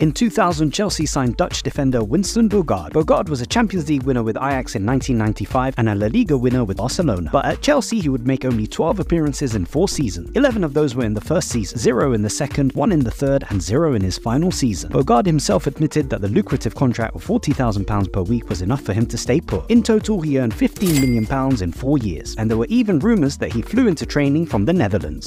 In 2000, Chelsea signed Dutch defender Winston Bogarde. Bogarde was a Champions League winner with Ajax in 1995 and a La Liga winner with Barcelona. But at Chelsea, he would make only 12 appearances in 4 seasons. 11 of those were in the first season, 0 in the second, 1 in the third, and 0 in his final season. Bogarde himself admitted that the lucrative contract of £40,000 per week was enough for him to stay put. In total, he earned £15 million in 4 years, and there were even rumours that he flew into training from the Netherlands.